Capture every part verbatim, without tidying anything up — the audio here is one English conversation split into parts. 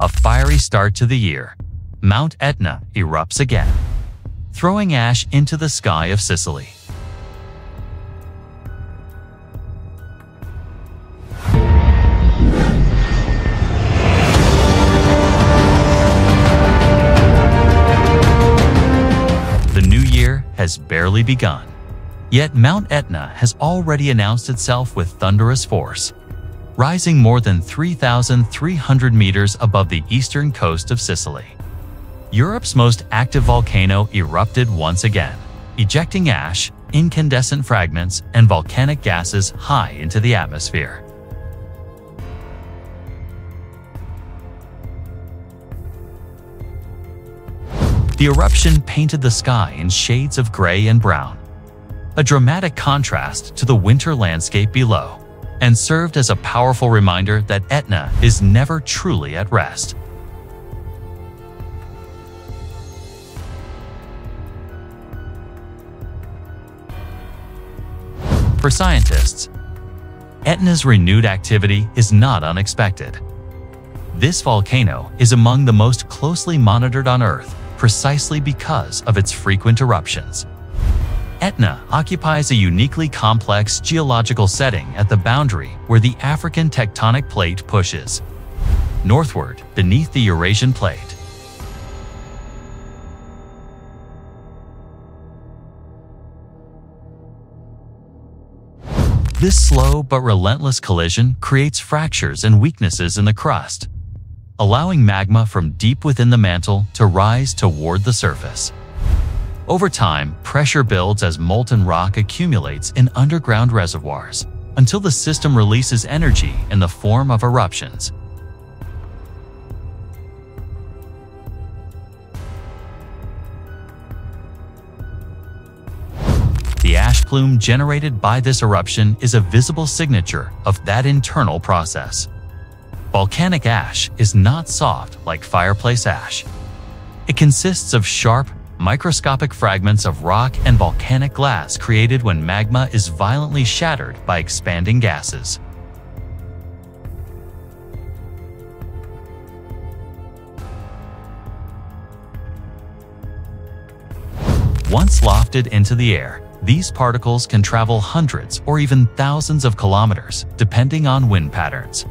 a fiery start to the year, Mount Etna erupts again, throwing ash into the sky of Sicily. The new year has barely begun, yet Mount Etna has already announced itself with thunderous force, rising more than three thousand three hundred meters above the eastern coast of Sicily. Europe's most active volcano erupted once again, ejecting ash, incandescent fragments, and volcanic gases high into the atmosphere. The eruption painted the sky in shades of gray and brown, a dramatic contrast to the winter landscape below, and served as a powerful reminder that Etna is never truly at rest. For scientists, Etna's renewed activity is not unexpected. This volcano is among the most closely monitored on Earth, precisely because of its frequent eruptions. Etna occupies a uniquely complex geological setting at the boundary where the African tectonic plate pushes northward beneath the Eurasian plate. This slow but relentless collision creates fractures and weaknesses in the crust, allowing magma from deep within the mantle to rise toward the surface. Over time, pressure builds as molten rock accumulates in underground reservoirs, until the system releases energy in the form of eruptions. The ash plume generated by this eruption is a visible signature of that internal process. Volcanic ash is not soft like fireplace ash. It consists of sharp, microscopic fragments of rock and volcanic glass created when magma is violently shattered by expanding gases. Once lofted into the air, these particles can travel hundreds or even thousands of kilometers, depending on wind patterns.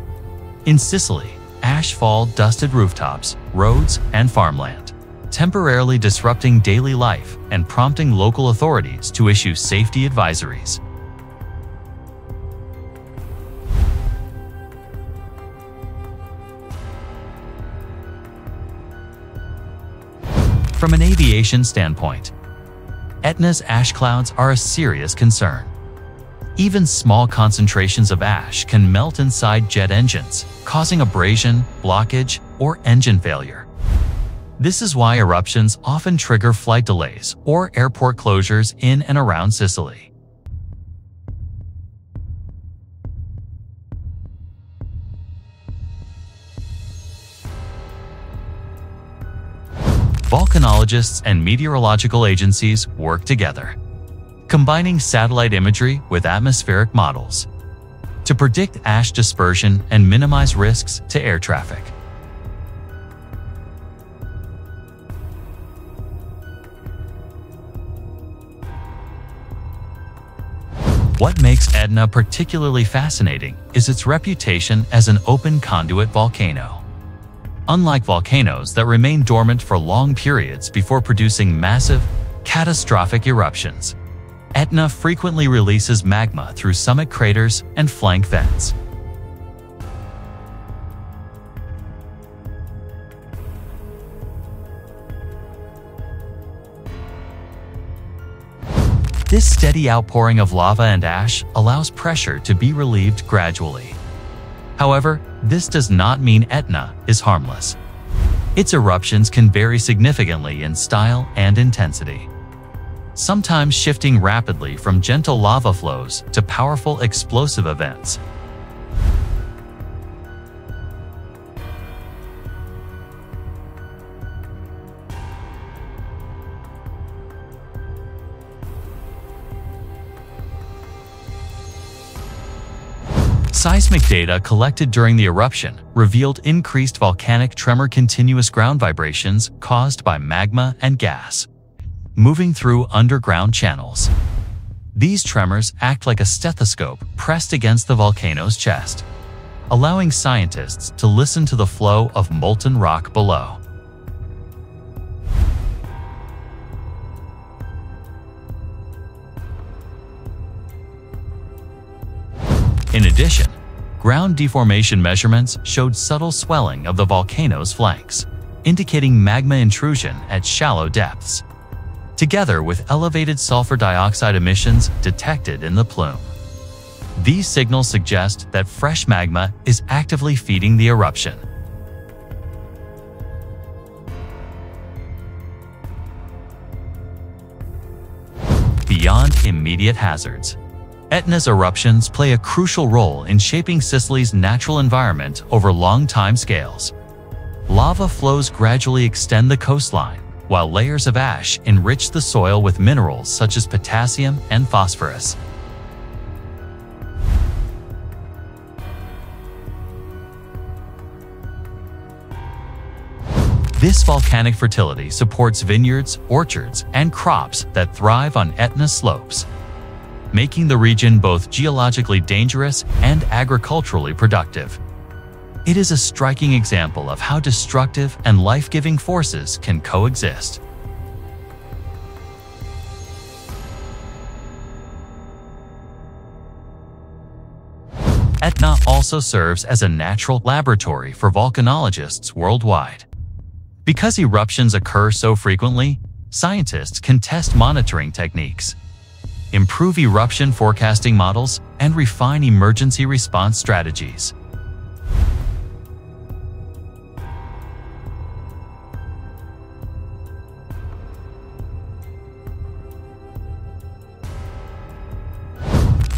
In Sicily, ash fall dusted rooftops, roads, and farmland, temporarily disrupting daily life and prompting local authorities to issue safety advisories. From an aviation standpoint, Etna's ash clouds are a serious concern. Even small concentrations of ash can melt inside jet engines, causing abrasion, blockage, or engine failure. This is why eruptions often trigger flight delays or airport closures in and around Sicily. Volcanologists and meteorological agencies work together, combining satellite imagery with atmospheric models to predict ash dispersion and minimize risks to air traffic. What makes Etna particularly fascinating is its reputation as an open conduit volcano. Unlike volcanoes that remain dormant for long periods before producing massive, catastrophic eruptions, Etna frequently releases magma through summit craters and flank vents. This steady outpouring of lava and ash allows pressure to be relieved gradually. However, this does not mean Etna is harmless. Its eruptions can vary significantly in style and intensity, sometimes shifting rapidly from gentle lava flows to powerful explosive events. Seismic data collected during the eruption revealed increased volcanic tremor, continuous ground vibrations caused by magma and gas moving through underground channels. These tremors act like a stethoscope pressed against the volcano's chest, allowing scientists to listen to the flow of molten rock below. In addition, ground deformation measurements showed subtle swelling of the volcano's flanks, indicating magma intrusion at shallow depths, together with elevated sulfur dioxide emissions detected in the plume. These signals suggest that fresh magma is actively feeding the eruption. Beyond immediate hazards, Etna's eruptions play a crucial role in shaping Sicily's natural environment over long time scales. Lava flows gradually extend the coastline, while layers of ash enrich the soil with minerals such as potassium and phosphorus. This volcanic fertility supports vineyards, orchards, and crops that thrive on Etna slopes, making the region both geologically dangerous and agriculturally productive. It is a striking example of how destructive and life-giving forces can coexist. Etna also serves as a natural laboratory for volcanologists worldwide. Because eruptions occur so frequently, scientists can test monitoring techniques, improve eruption forecasting models, and refine emergency response strategies.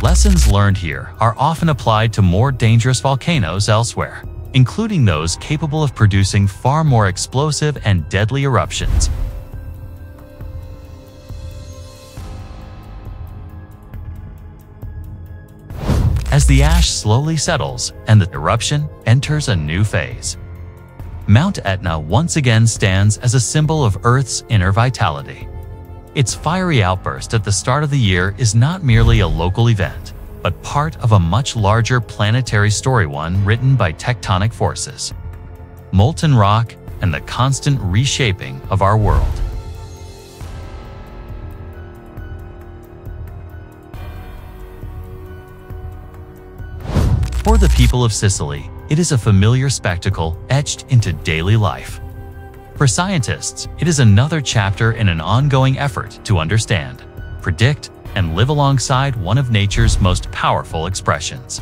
Lessons learned here are often applied to more dangerous volcanoes elsewhere, including those capable of producing far more explosive and deadly eruptions. As the ash slowly settles and the eruption enters a new phase, Mount Etna once again stands as a symbol of Earth's inner vitality. Its fiery outburst at the start of the year is not merely a local event, but part of a much larger planetary story, one written by tectonic forces, molten rock, and the constant reshaping of our world. For the people of Sicily, it is a familiar spectacle etched into daily life. For scientists, it is another chapter in an ongoing effort to understand, predict, and live alongside one of nature's most powerful expressions.